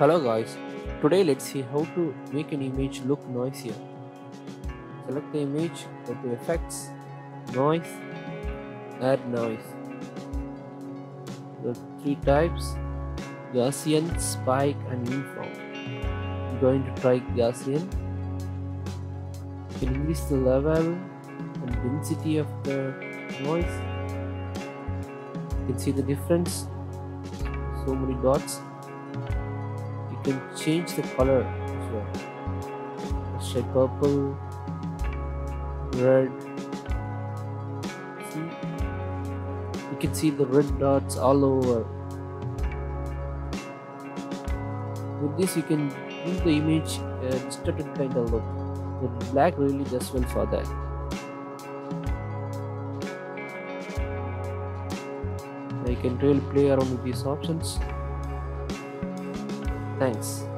Hello guys, today let's see how to make an image look noisier. Select the image, go to effects, noise, add noise. There are three types: Gaussian, spike and uniform. I'm going to try Gaussian. You can increase the level and density of the noise. You can see the difference, so many dots. You can change the color as well. Let's try purple, red. See? You can see the red dots all over. With this you can give the image a distorted kind of look. The black really does well for that. Now you can really play around with these options. Thanks.